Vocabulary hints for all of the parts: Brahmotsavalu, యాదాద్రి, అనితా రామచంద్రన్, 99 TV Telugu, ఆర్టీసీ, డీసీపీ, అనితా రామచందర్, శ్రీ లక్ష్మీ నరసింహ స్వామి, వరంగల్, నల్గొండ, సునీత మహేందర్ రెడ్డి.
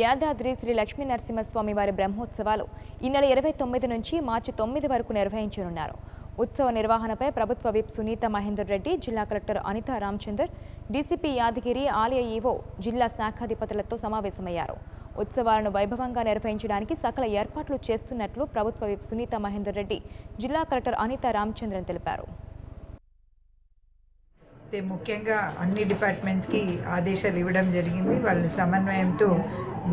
యాదాద్రి శ్రీ లక్ష్మీ నరసింహ స్వామి వారి బ్రహ్మోత్సవాలు ఈ నెల 29 నుంచి మార్చి 9 వరకు నిర్వహించనున్నారు. ఉత్సవ నిర్వహణపై ప్రభుత్వ విప్ సునీత మహేందర్ రెడ్డి, జిల్లా కలెక్టర్ అనితా రామచందర్, డీసీపీ యాదగిరి, ఆలయ ఈవో, జిల్లా శాఖాధిపతులతో సమావేశమయ్యారు. ఉత్సవాలను వైభవంగా నిర్వహించడానికి సకల ఏర్పాట్లు చేస్తున్నట్లు ప్రభుత్వ విప్ సునీత మహేందర్ రెడ్డి, జిల్లా కలెక్టర్ అనితా రామచంద్రన్ తెలిపారు. ముఖ్యంగా అన్ని డిపార్ట్మెంట్స్కి ఆదేశాలు ఇవ్వడం జరిగింది. వాళ్ళ సమన్వయంతో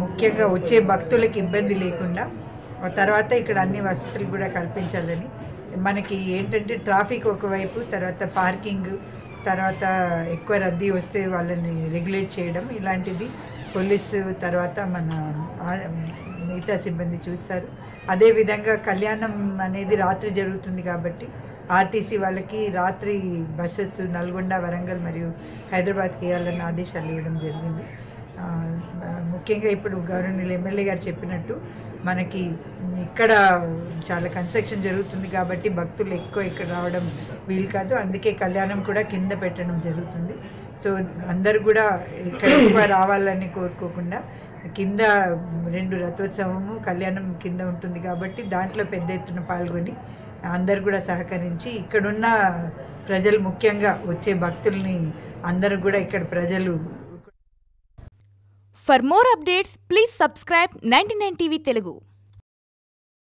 ముఖ్యంగా వచ్చే భక్తులకు ఇబ్బంది లేకుండా, తర్వాత ఇక్కడ అన్ని వసతులు కూడా కల్పించాలని. మనకి ఏంటంటే ట్రాఫిక్ ఒకవైపు, తర్వాత పార్కింగ్, తర్వాత ఎక్కువ రద్దీ వస్తే వాళ్ళని రెగ్యులేట్ చేయడం, ఇలాంటిది పోలీసు తర్వాత మన మిగతా సిబ్బంది చూస్తారు. అదేవిధంగా కళ్యాణం అనేది రాత్రి జరుగుతుంది కాబట్టి ఆర్టీసీ వాళ్ళకి రాత్రి బస్సెస్ నల్గొండ, వరంగల్ మరియు హైదరాబాద్కి వెళ్ళాలని ఆదేశాలు ఇవ్వడం జరిగింది. ముఖ్యంగా ఇప్పుడు గవర్నర్ ఎమ్మెల్యే గారు చెప్పినట్టు మనకి ఇక్కడ చాలా కన్స్ట్రక్షన్ జరుగుతుంది కాబట్టి భక్తులు ఎక్కువ ఇక్కడ రావడం వీలు కాదు. అందుకే కళ్యాణం కూడా కింద పెట్టడం జరుగుతుంది. సో అందరూ కూడా ఇక్కడ ఎక్కువ రావాలని కోరుకోకుండా కింద రెండు రథోత్సవము కళ్యాణం కింద ఉంటుంది కాబట్టి దాంట్లో పెద్ద ఎత్తున పాల్గొని అందరు కూడా సహకరించి ఇక్కడున్న ప్రజలు ముఖ్యంగా వచ్చే భక్తుల్ని అందరూ కూడా ఇక్కడ ప్రజలు. For more updates, please subscribe 99 TV Telugu.